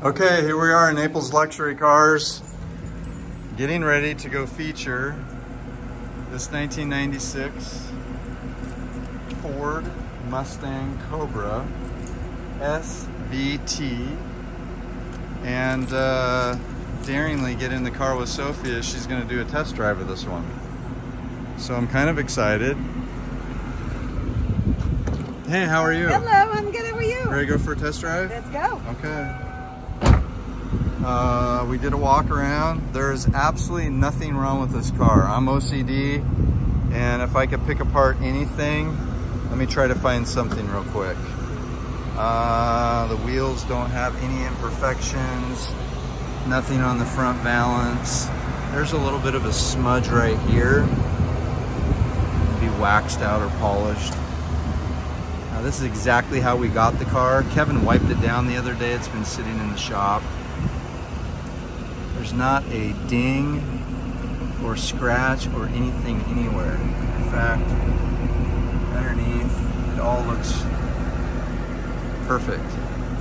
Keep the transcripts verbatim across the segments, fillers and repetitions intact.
Okay, here we are in Naples Luxury Cars, getting ready to go feature this nineteen ninety-six Ford Mustang Cobra S V T, and uh, daringly get in the car with Sophia. She's going to do a test drive of this one, so I'm kind of excited. Hey, how are you? Hello, I'm good. How are you? Ready to go for a test drive? Let's go. Okay. Uh, we did a walk around. There is absolutely nothing wrong with this car. I'm O C D, and if I could pick apart anything, let me try to find something real quick. Uh, the wheels don't have any imperfections, nothing on the front balance. There's a little bit of a smudge right here. It'd be waxed out or polished. Now, this is exactly how we got the car. Kevin wiped it down the other day. It's been sitting in the shop. There's not a ding or scratch or anything anywhere. In fact, underneath, it all looks perfect.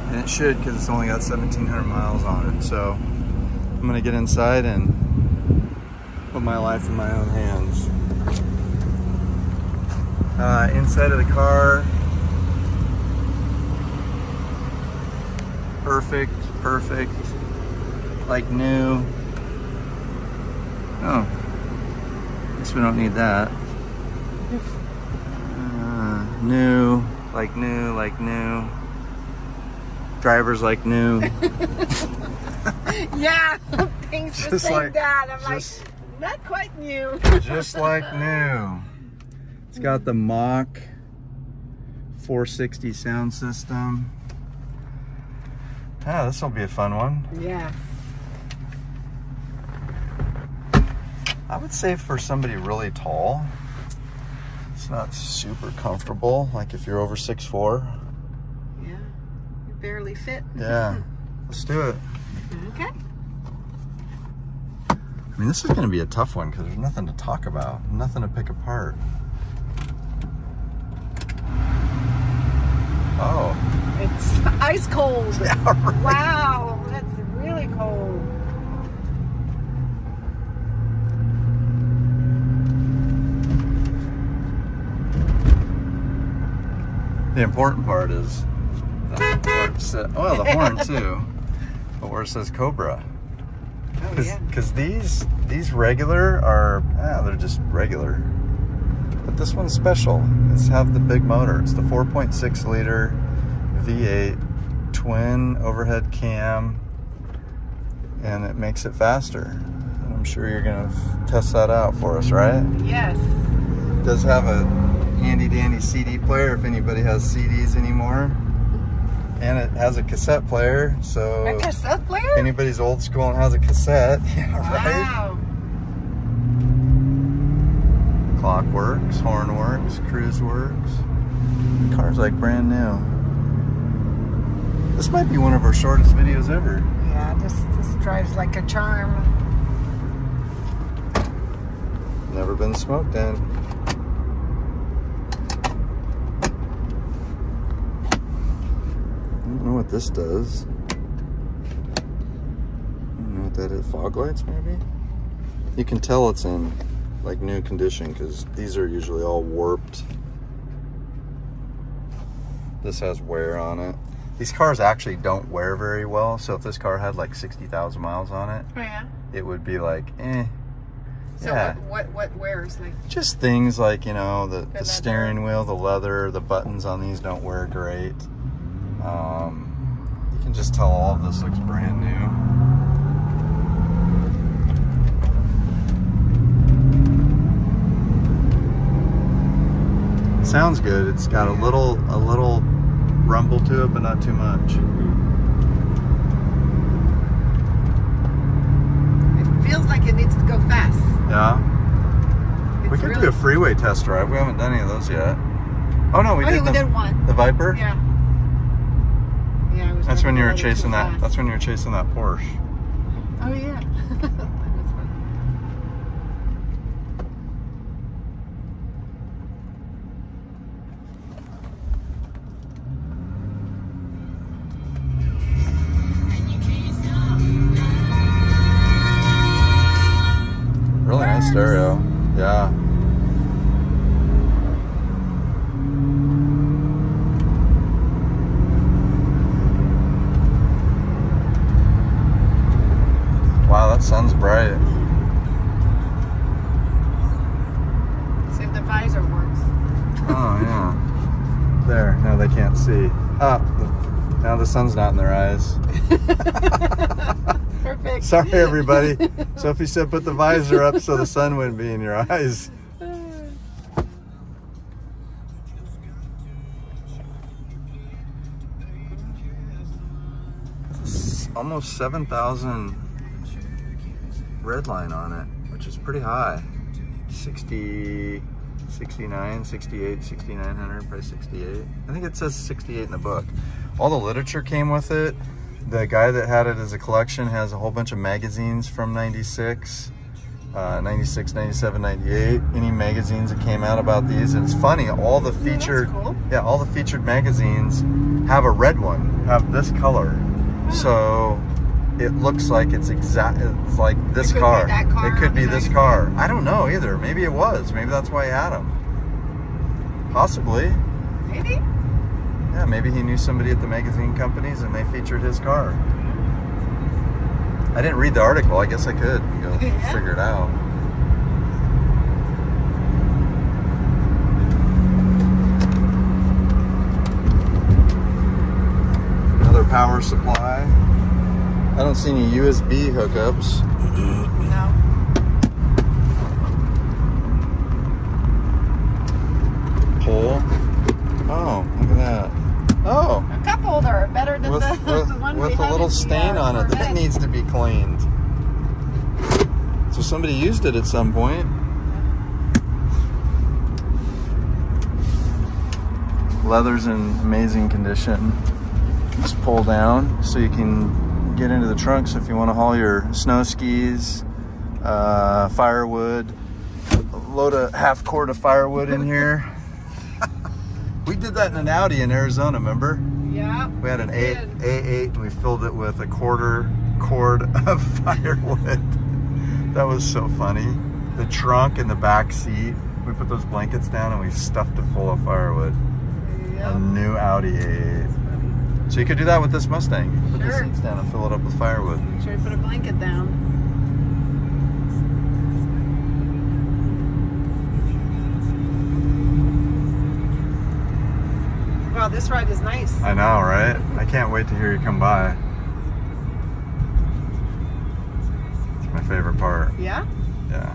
And it should, because it's only got seventeen hundred miles on it. So I'm gonna get inside and put my life in my own hands. Uh, inside of the car, perfect, perfect. Like new. Oh, guess we don't need that. Uh, new, like new, like new. Drivers like new. Yeah, things just, just like, like that. I'm just, like, not quite new. Just like new. It's got the Mach four sixty sound system. Ah, this will be a fun one. Yeah. I would say for somebody really tall, it's not super comfortable. Like if you're over six foot four. Yeah, you barely fit. Yeah, let's do it. Okay. I mean, this is gonna be a tough one because there's nothing to talk about, nothing to pick apart. Oh. It's ice cold. Yeah, right. Wow, that's really cold. The important part is the, well, the horn too, but where it says Cobra, because oh, yeah. these these regular are ah, they're just regular, but this one's special. It's have the big motor. It's the four point six liter V eight twin overhead cam, and it makes it faster. And I'm sure you're gonna test that out for us, right? Yes. It does have a handy dandy C D player if anybody has C Ds anymore, and it has a cassette player. So a cassette player? If anybody's old school and has a cassette, yeah, wow. Right? Clock works, horn works, cruise works. The car's like brand new. This might be one of our shortest videos ever. Yeah, this this drives like a charm. Never been smoked in. I don't know what this does. I don't know what that is. Fog lights, maybe? You can tell it's in like new condition because these are usually all warped. This has wear on it. These cars actually don't wear very well. So if this car had like sixty thousand miles on it, oh, yeah. It would be like, eh. So yeah. what, what what wears? Like just things like, you know, the, the steering wheel, the leather, the buttons on these don't wear great. Um, you can just tell all of this looks brand new. Sounds good. It's got a little a little rumble to it, but not too much. It feels like it needs to go fast. Yeah. It's we could really... do a freeway test drive. We haven't done any of those yet. Oh no, we oh, did, yeah, the, we did one. The Viper. Yeah. Yeah, that's when you were chasing that. Fast. That's when you were chasing that Porsche. Oh yeah. That was fun. nice. Stereo. Yeah. Wow, that sun's bright. See if the visor works. Oh, yeah. There. Now they can't see. Up. Ah, now the sun's not in their eyes. Perfect. Sorry, everybody. Sophie said put the visor up so the sun wouldn't be in your eyes. It's almost seven thousand. Red line on it, which is pretty high. sixty, sixty-nine, sixty-eight, sixty-nine hundred, probably sixty-eight. I think it says sixty-eight in the book. All the literature came with it. The guy that had it as a collection has a whole bunch of magazines from ninety-six, uh, ninety-six, ninety-seven, ninety-eight. Any magazines that came out about these. And it's funny, all the featured, yeah, cool. yeah, all the featured magazines have a red one, have this color. Yeah. So it looks like it's exact. It's like this it car. car. It could be this car. I don't know either. Maybe it was. Maybe that's why he had them. Possibly. Maybe. Yeah, maybe he knew somebody at the magazine companies and they featured his car. I didn't read the article. I guess I could go yeah. figure it out. Another power supply. I don't see any U S B hookups. No. Pole. Oh, look at that. Oh. A cup holder, better than with, the, with, the one with we a little stain on it. That needs to be cleaned. So somebody used it at some point. Leather's in amazing condition. Just pull down so you can get into the trunks if you want to haul your snow skis, uh, firewood, load a half quart of firewood in here. We did that in an Audi in Arizona, remember? Yeah. We had an A eight and we filled it with a quarter cord of firewood. That was so funny. The trunk and the back seat, we put those blankets down and we stuffed it full of firewood. Yep. A new Audi A eight. So you could do that with this Mustang. Put sure. the seats down and fill it up with firewood. Make sure you put a blanket down. Wow, this ride is nice. I know, right? I can't wait to hear you come by. It's my favorite part. Yeah? Yeah.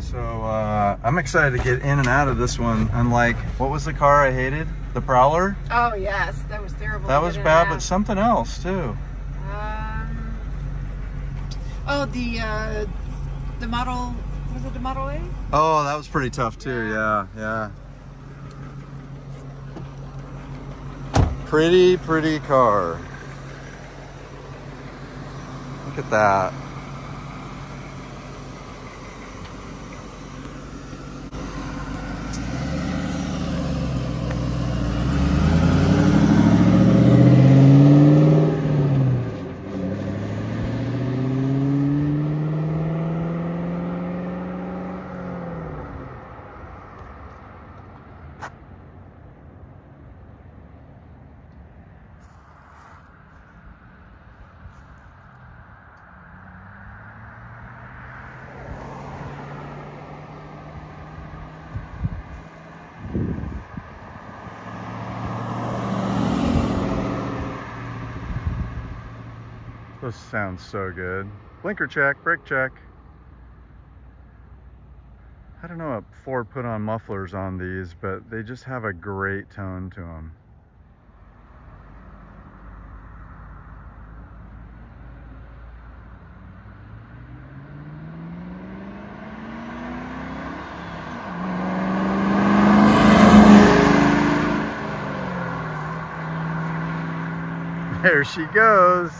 So uh, I'm excited to get in and out of this one. Unlike, what was the car I hated? The Prowler? Oh yes, that was terrible. That was bad, but something else too. Um, oh, the uh, the model, was it the Model A? Oh, that was pretty tough too. Yeah, yeah. yeah. Pretty, pretty car. Look at that. This sounds so good. Blinker check, brake check. I don't know if Ford put on mufflers on these, but they just have a great tone to them. There she goes.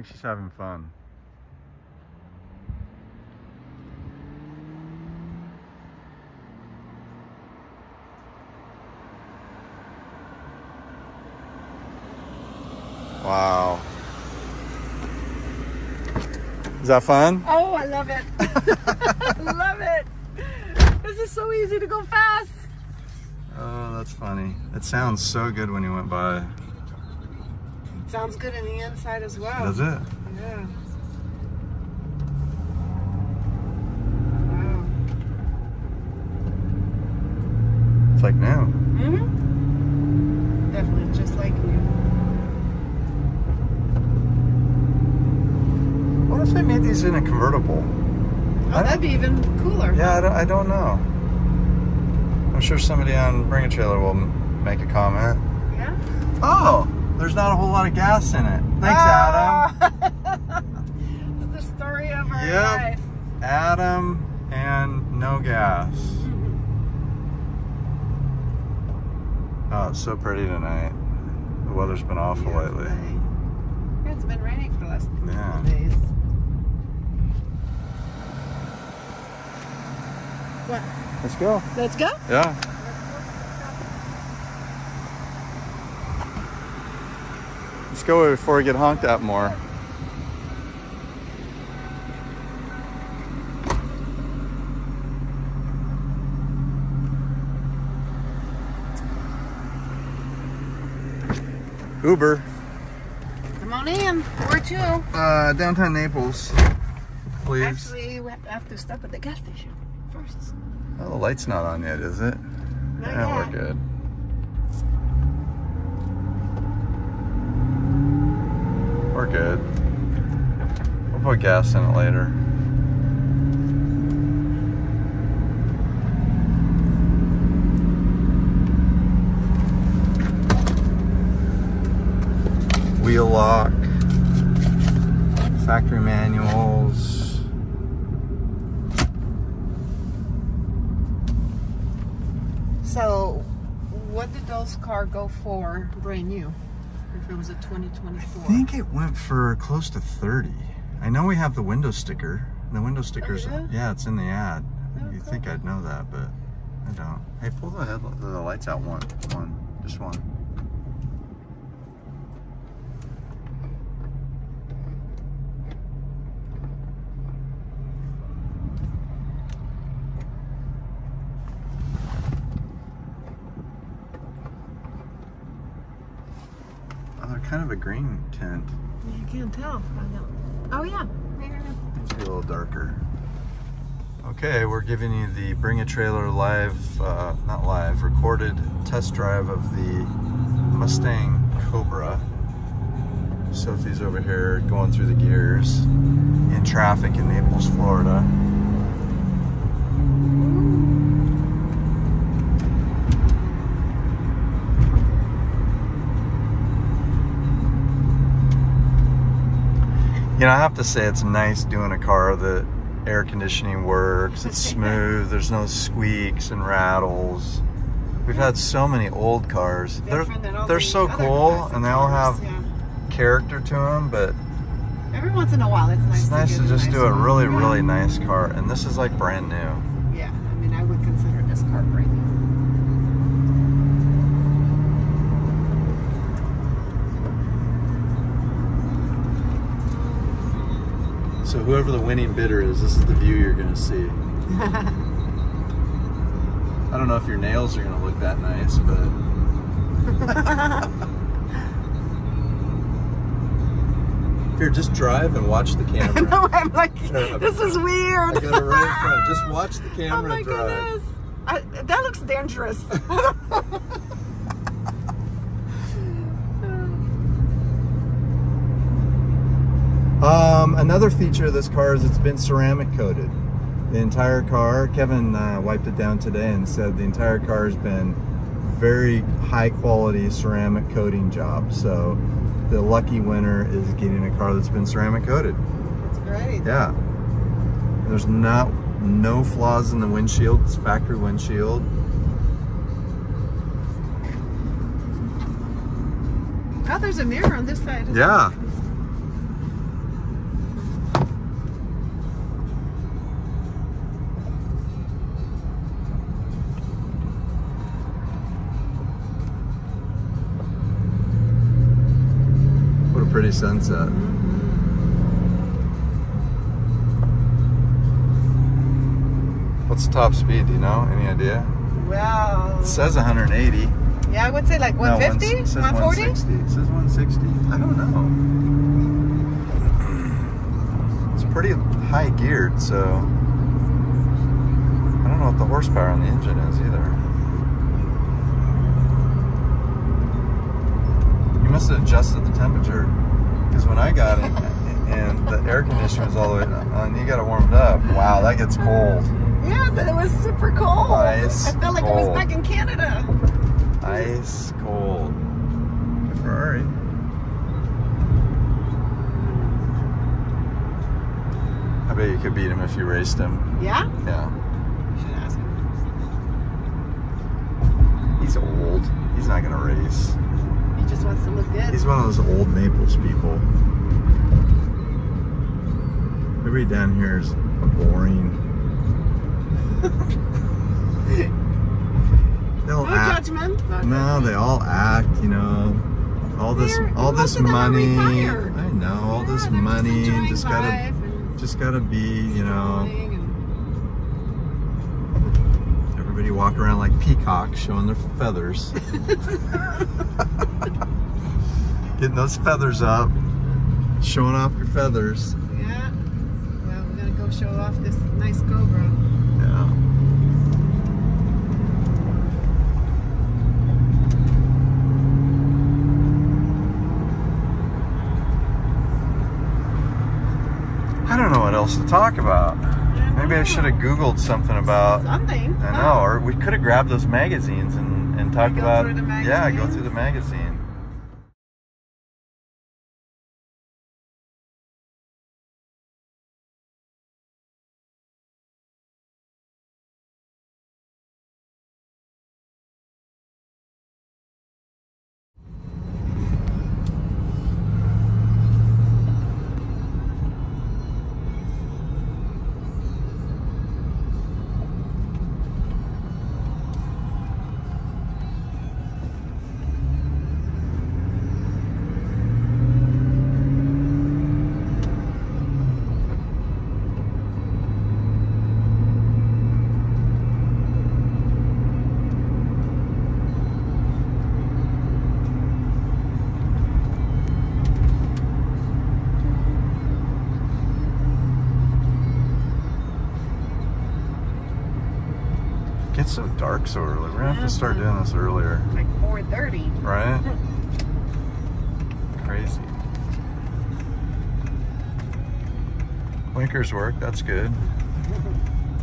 think she's having fun. Wow. Is that fun? Oh, I love it. Love it. This is so easy to go fast. Oh, that's funny. It sounds so good when you went by. It sounds good in the inside as well. Does it? Yeah. Wow. It's like new. Mm-hmm. Definitely just like new. What if they made these in a convertible? Oh, that'd be even cooler. Yeah, I don't, I don't know. I'm sure somebody on Bring a Trailer will make a comment. Yeah? Oh, there's not a whole lot of gas in it. Thanks, oh. Adam. This is the story of our yep. life. Adam and no gas. Mm-hmm. Oh, it's so pretty tonight. The weather's been awful yeah, lately. Right. It's been raining for the last couple yeah. of days. What? Let's go. Let's go? Yeah. Let's go before we get honked at more. Uber. Come on in. Where to? Uh, downtown Naples, please. Actually, we have to stop at the gas station first. Well, the light's not on yet, is it? Not yeah, yet. We're good. We're good. We'll put gas in it later. Wheel lock, factory manuals. So, what did those cars go for brand new? If it was a twenty twenty-four? I think it went for close to thirty. I know we have the window sticker. The window sticker's, oh, yeah? yeah, it's in the ad. Oh, You'd cool. think I'd know that, but I don't. Hey, pull the, head, the lights out one, one, just one. Kind of a green tint. You can't tell. I know. Oh yeah. It's a little darker. Okay, we're giving you the Bring a Trailer live, uh, not live, recorded test drive of the Mustang Cobra. Sophie's over here going through the gears in traffic in Naples, Florida. You know, I have to say it's nice doing a car that air conditioning works, it's smooth, there's no squeaks and rattles. We've had so many old cars. They're, they're so cool and they all have character to them, but every once in a while it's nice, it's nice to just do a really, really nice car. And this is like brand new. Yeah, I mean, I would consider this car brand new. So whoever the winning bidder is, this is the view you're gonna see. I don't know if your nails are gonna look that nice, but. Here, just drive and watch the camera. No, I'm like, drive. This is weird. I got it right in front. Just watch the camera. Oh my drive. Goodness. I, that looks dangerous. Um, another feature of this car is it's been ceramic coated. The entire car, Kevin uh, wiped it down today and said the entire car has been very high quality ceramic coating job. So the lucky winner is getting a car that's been ceramic coated. That's great. Yeah. There's not, no flaws in the windshield. It's factory windshield. Oh, there's a mirror on this side. Yeah. pretty sunset. What's the top speed, do you know? Any idea? Wow. It says one eighty. Yeah, I would say like one fifty? No, it says one forty? one sixty. It says one sixty. I don't know. It's pretty high geared, so I don't know what the horsepower on the engine is either. You must have adjusted the temperature, because when I got it and the air conditioner was all the way on, you got it warmed up. Wow, that gets cold. Yes, it was super cold. Ice I felt like cold. It was back in Canada. Ice cold. Ferrari. I bet you could beat him if you raced him. Yeah? Yeah. You should ask him. He's old. He's not going to race. He just wants to look good. He's one of those old Naples people. Everybody down here is boring. No judgment. No, they all act, you know. All this, they're, all this money. I know, all yeah, this money. Just, just gotta, just gotta be, you know. And... Everybody walk around like peacocks, showing their feathers. Getting those feathers up, showing off your feathers. Yeah. Well, we gotta go show off this nice Cobra. I don't know what else to talk about. Yeah, maybe I should have Googled something about something. I know, or we could have grabbed those magazines and, and talked about. Yeah, go through the magazine. It's so dark so early. We're gonna have to start doing this earlier. Like four thirty. Right? Crazy. Blinkers work, that's good.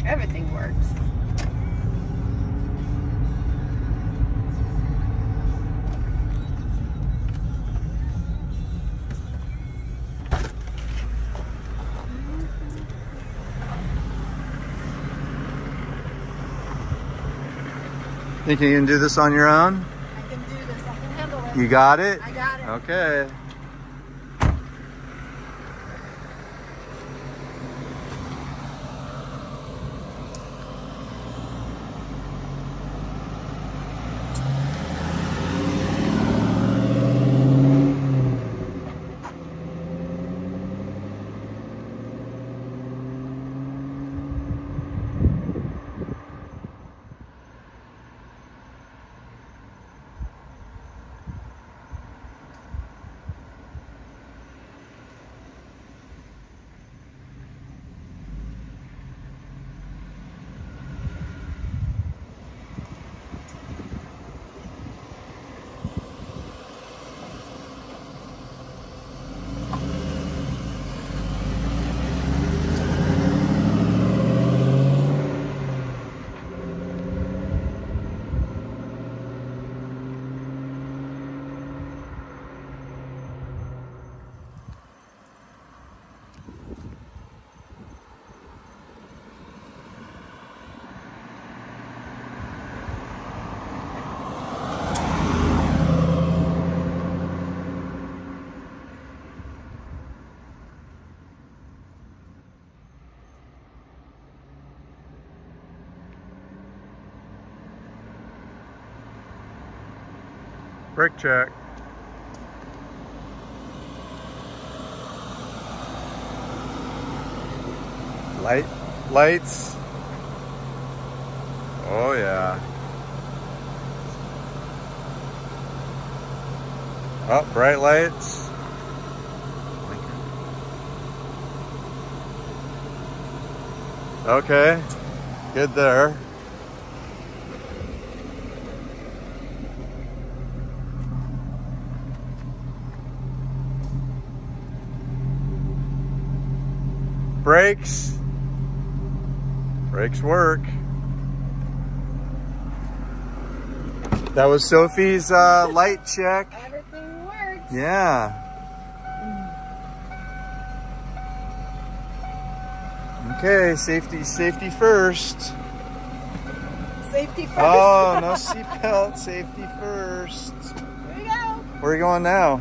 Everything works. Think you can do this on your own? I can do this. I can handle it. You got it? I got it. Okay. Brake check. Light, lights. Oh yeah. Oh, bright lights. Okay, good there. Brakes. Brakes work. That was Sophie's uh, light check. Everything works. Yeah. Mm. Okay, safety, safety first. Safety first. Oh, no seatbelt. Safety first. Here we go. Where are you going now?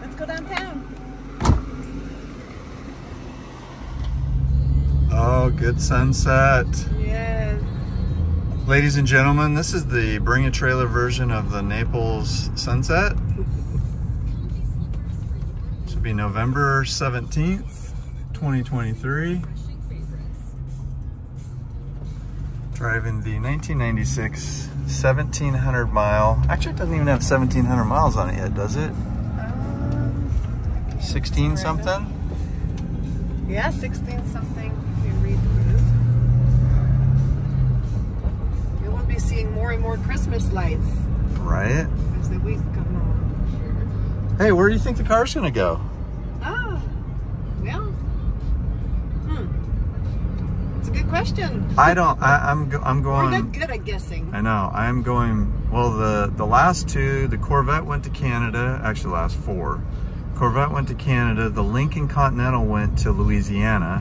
Let's go downtown. Oh, good sunset. Yes. Ladies and gentlemen, this is the Bring a Trailer version of the Naples sunset. This will be November seventeenth, twenty twenty-three. Driving the nineteen ninety-six seventeen hundred mile. Actually, it doesn't even have seventeen hundred miles on it yet, does it? sixteen something? Yeah, sixteen something. Seeing more and more Christmas lights. Right. As the weeks come on. Hey, where do you think the car's gonna go? Oh, well, hmm. It's a good question. I don't. I, I'm. Go, I'm going. We're not good at guessing. I know. I'm going. Well, the the last two, the Corvette went to Canada. Actually, last four, Corvette went to Canada. The Lincoln Continental went to Louisiana.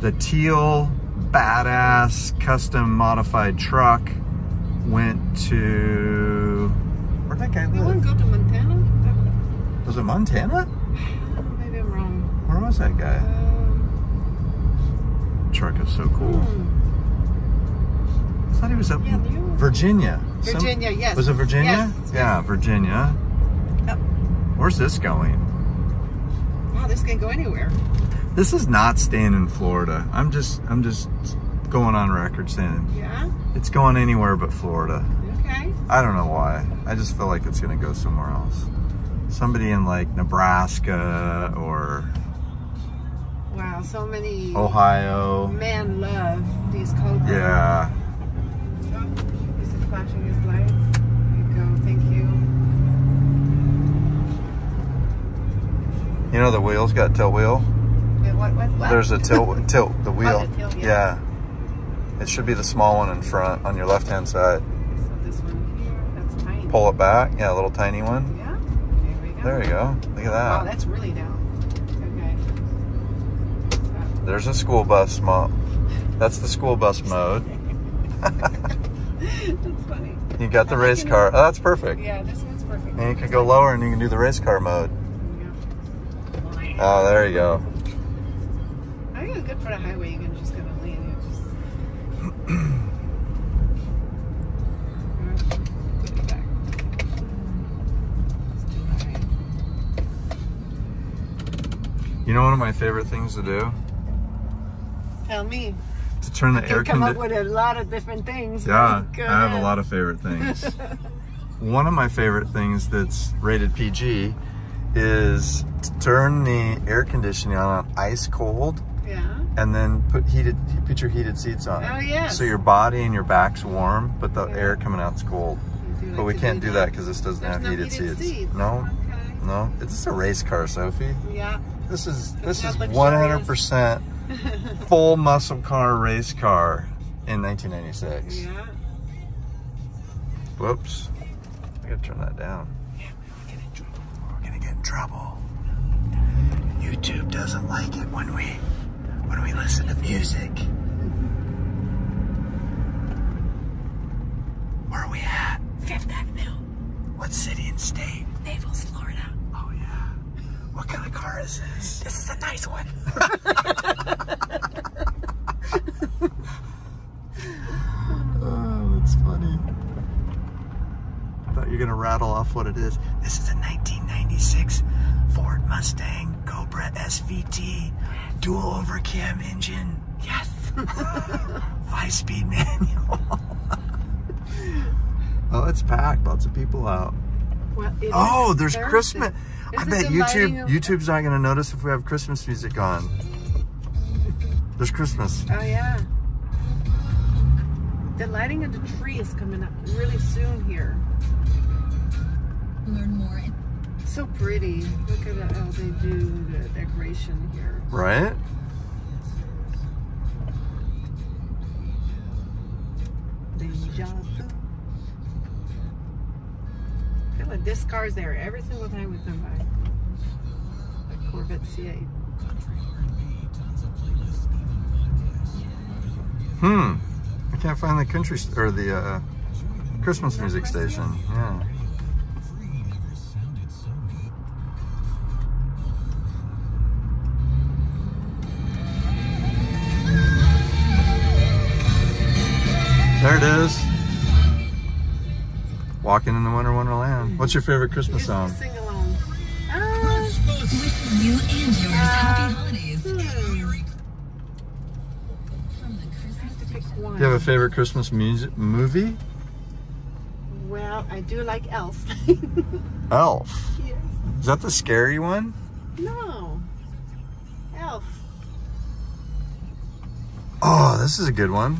The teal badass custom modified truck went to where'd that guy live? He wouldn't go to Montana. Was it Montana? Maybe I'm wrong. Where was that guy? Um, truck is so cool. Hmm. I thought he was up yeah, in Virginia. Virginia, Some, yes. Was it Virginia? Yes, yeah, yes. Virginia. Yep. Where's this going? Wow, this can go anywhere. This is not staying in Florida. I'm just, I'm just going on record saying. Yeah? It's going anywhere but Florida. Okay. I don't know why. I just feel like it's gonna go somewhere else. Somebody in like Nebraska or. Wow, so many. Ohio. Men love these Cobras. Yeah. Oh, he's just flashing his lights. There you go, thank you. You know the wheel's got tilt wheel? What, what, what? There's a tilt, tilt the wheel. Oh, the tilt, yeah. yeah. It should be the small one in front on your left-hand side. So this one here, that's tiny. Pull it back. Yeah, a little tiny one. Yeah. There we go. There you go. Look at that. Oh, that's really down. Okay. So. There's a school bus mode. That's the school bus mode. That's funny. You got the and race can, car. Oh, that's perfect. Yeah, this one's perfect. And you can go lower and you can do the race car mode. Yeah. Oh, there you go. Good for the highway, you're just gonna lean. Just... Put it back. It's too high. You know, one of my favorite things to do. Tell me. To turn the you air. Come up with a lot of different things. Yeah, I have a lot of favorite things. One of my favorite things that's rated P G is to turn the air conditioning on ice cold. Yeah. And then put heated, put your heated seats on. Oh yeah. So your body and your back's warm, but the yeah. air coming out's cold. Like but we can't do that because this doesn't There's have no heated, heated seats. seats. No. Okay. No. It's just a race car, Sophie. Yeah. This is this is one hundred percent full muscle car race car in nineteen ninety-six. Yeah. Whoops. I gotta turn that down. Yeah, we're gonna get in trouble. We're gonna get in trouble. YouTube doesn't like it when we. When we listen to music. Where are we at? Fifth Avenue. What city and state? Naples, Florida. Oh yeah. What kind of car is this? This is a nice one. Oh, that's funny. I thought you were gonna rattle off what it is. This is a nineteen ninety-six Ford Mustang Cobra S V T dual overcam engine. Yes. Five-speed manual. Oh, it's packed. Lots of people out. Well, oh, there's Thursday. Christmas. Is I bet YouTube of... YouTube's not going to notice if we have Christmas music on. There's Christmas. Oh, yeah. The lighting of the tree is coming up really soon here. Learn more. It's so pretty. Look at how they do the decoration here. Right? I feel like this car's there every single time we come by. The Corvette C eight. Hmm. I can't find the country or the uh, Christmas music station. Yeah. There it is. Walking in the Winter Wonderland. What's your favorite Christmas song? Sing along. Uh, With you and yours, uh, happy holidays. Hmm. From the Christmas to pick one. Do you have a favorite Christmas music movie? Well, I do like Elf. Elf? Yes. Is that the scary one? No. Elf. Oh, this is a good one.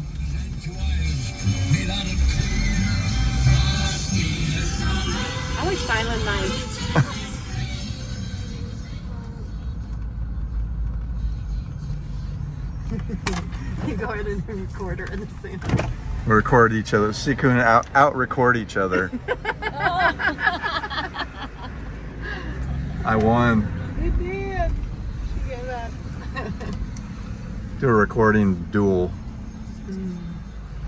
I like Silent Night. You go ahead and record her in the same. We record each other. Siku and out out record each other. I won. You did. She gave up. Do a recording duel. Mm.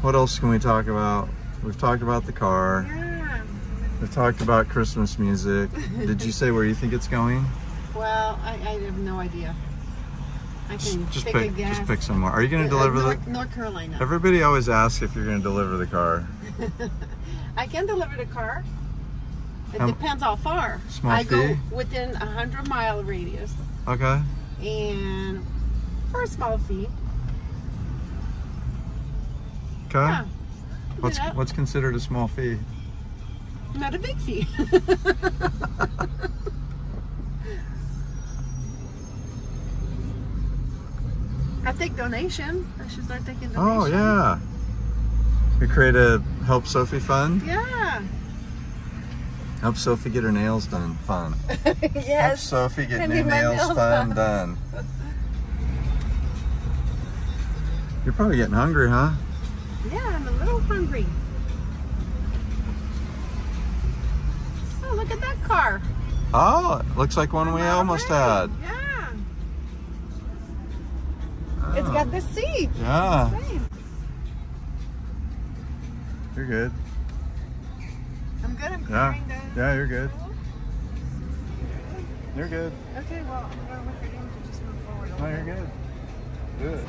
What else can we talk about? We've talked about the car. Yeah. We've talked about Christmas music. Did you say where you think it's going? Well, I, I have no idea. I can just, just pick, pick a guess. Just pick somewhere. Are you going to uh, deliver uh, North, the... North Carolina. Everybody always asks if you're going to deliver the car. I can deliver the car. It um, depends how far. Small I fee? Go within a hundred mile radius. Okay. And for a small fee. Okay. Yeah. What's what's considered a small fee? Not a big fee. I take donation. I should start taking donations. Oh yeah. We create a Help Sophie Fund. Yeah. Help Sophie get her nails done. Fun. Yes. Help Sophie get new nails, nails fun done. done. You're probably getting hungry, huh? Yeah, I'm a little hungry. Oh, look at that car. Oh, it looks like one I'm we almost had. Yeah. Oh. It's got the seat. Yeah. You're good. I'm good. I'm clearing yeah. the... Yeah, you're good. You're good. Okay, well, I'm going to look at you to just move forward. No, you're good. Good.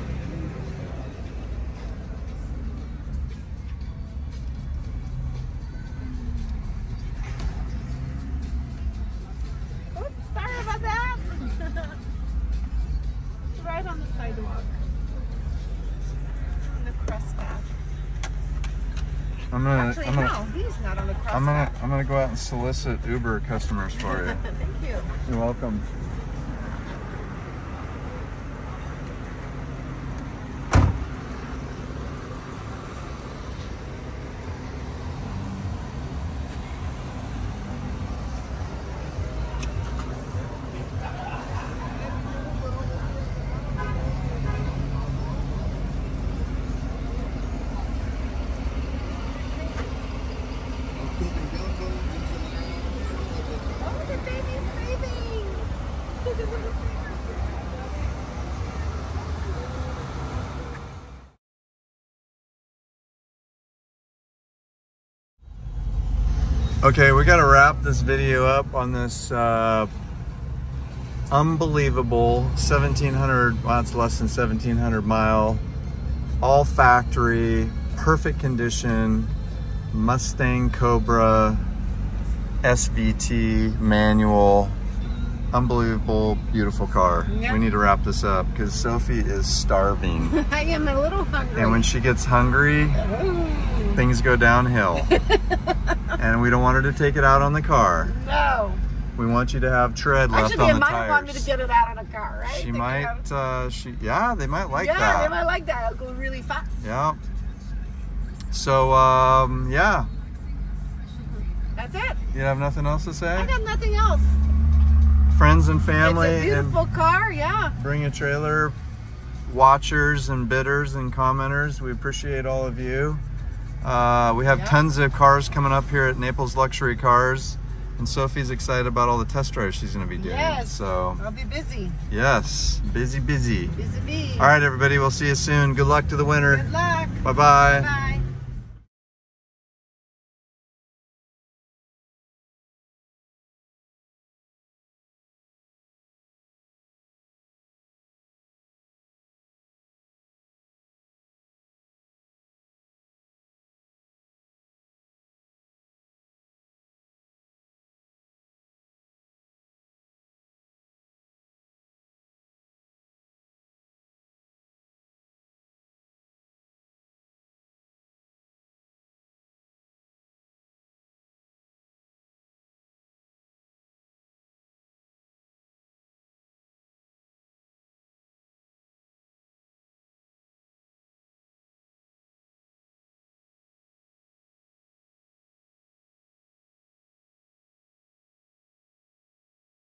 I'm gonna, Actually, I'm gonna, no, he's not on the cross I'm gonna, I'm gonna go out and solicit Uber customers for you. Thank you. You're welcome. Okay, we gotta wrap this video up on this uh, unbelievable seventeen hundred, well it's less than seventeen hundred mile, all factory, perfect condition, Mustang Cobra S V T manual Unbelievable, beautiful car. Yep. We need to wrap this up because Sophie is starving. I am a little hungry. And when she gets hungry, ooh, things go downhill. And we don't want her to take it out on the car. No. We want you to have tread left Actually, on the tires. Actually, they might want me to get it out on the car, right? She they might, uh, she, yeah, they might like yeah, that. Yeah, they might like that. It'll go really fast. Yeah. So, um, yeah. That's it. You have nothing else to say? I got nothing else. Friends and family. It's a beautiful car, yeah. Bring a Trailer watchers and bidders and commenters. We appreciate all of you. Uh, we have yeah. tons of cars coming up here at Naples Luxury Cars. And Sophie's excited about all the test drives she's going to be doing. Yes, so I'll be busy. Yes, busy, busy. Busy bee. All right, everybody, we'll see you soon. Good luck to the winner. Good luck. Bye-bye. Bye-bye.